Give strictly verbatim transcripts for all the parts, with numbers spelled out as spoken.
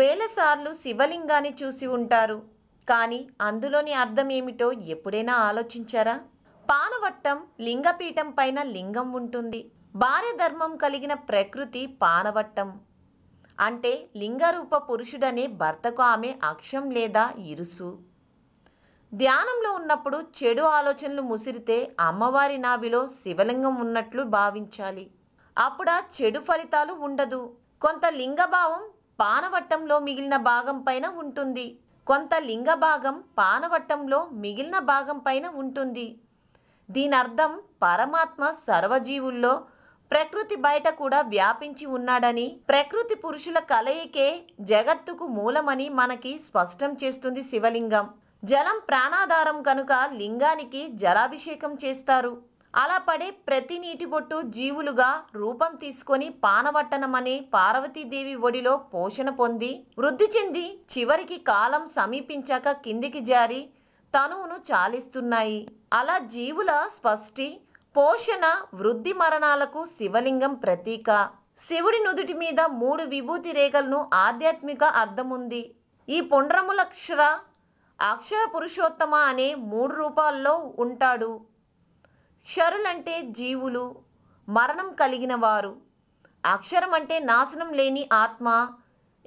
వేల సార్లు శివలింగాన్ని చూసి ఉంటారు, కానీ అందులోని అర్థం ఏమిటో ఎప్పుడైనా ఆలోచించారా? పానవట్టం లింగపీఠం పైన లింగం ఉంటుంది. భార్య ధర్మం కలిగిన ప్రకృతి పానవట్టం అంటే లింగరూప పురుషుడనే భర్తకు ఆమె అక్షం లేదా ఇరుసు. ధ్యానంలో ఉన్నప్పుడు చెడు ఆలోచనలు ముసిరితే అమ్మవారి నాభిలో శివలింగం ఉన్నట్లు భావించాలి. అప్పుడు చెడు ఫలితాలు ఉండదు. కొంత లింగభావం పానవట్టంలో మిగిలిన భాగం పైన ఉంటుంది, కొంత లింగభాగం పానవట్టంలో మిగిలిన భాగం పైన ఉంటుంది. దీని అర్థం పరమాత్మ సర్వజీవుల్లో ప్రకృతి బయట కూడా వ్యాపించి ఉన్నాడని, ప్రకృతి పురుషుల కలయికే జగత్తుకు మూలమని మనకి స్పష్టం చేస్తుంది శివలింగం. జలం ప్రాణాధారం కనుక లింగానికి జలాభిషేకం చేస్తారు. అలా పడే ప్రతి నీటి బొట్టు జీవులుగా రూపం తీసుకొని పానవట్టనం అనే పార్వతీదేవి ఒడిలో పోషణ పొంది వృద్ధి చెంది చివరికి కాలం సమీపించాక కిందికి జారి తనువును చాలిస్తున్నాయి. అలా జీవుల స్పష్టి, పోషణ, వృద్ధి మరణాలకు శివలింగం ప్రతీక. శివుడి నుదుటి మీద మూడు విభూతి రేఖలను ఆధ్యాత్మిక అర్థముంది. ఈ పొండ్రములక్షర అక్షర పురుషోత్తమ అనే మూడు రూపాల్లో ఉంటాడు. క్షరులంటే జీవులు, మరణం కలిగిన వారు. అక్షరం అంటే నాశనం లేని ఆత్మ.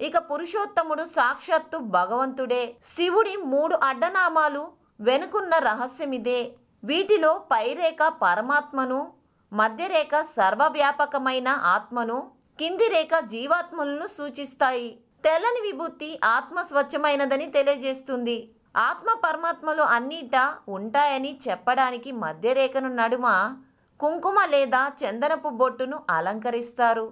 ఇక పురుషోత్తముడు సాక్షాత్తు భగవంతుడే. శివుడి మూడు అడ్డనామాలు వెనుకున్న రహస్యమిదే. వీటిలో పైరేఖ పరమాత్మను, మధ్యరేఖ సర్వవ్యాపకమైన ఆత్మను, కింది రేఖ జీవాత్మలను సూచిస్తాయి. తెల్లని విభూతి ఆత్మ స్వచ్ఛమైనదని తెలియజేస్తుంది. ఆత్మ పరమాత్మలు అన్నిటా ఉంటాయని చెప్పడానికి మధ్యరేఖను నడుమ కుంకుమ లేదా చందనపు బొట్టును అలంకరిస్తారు.